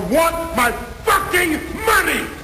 I want my fucking money!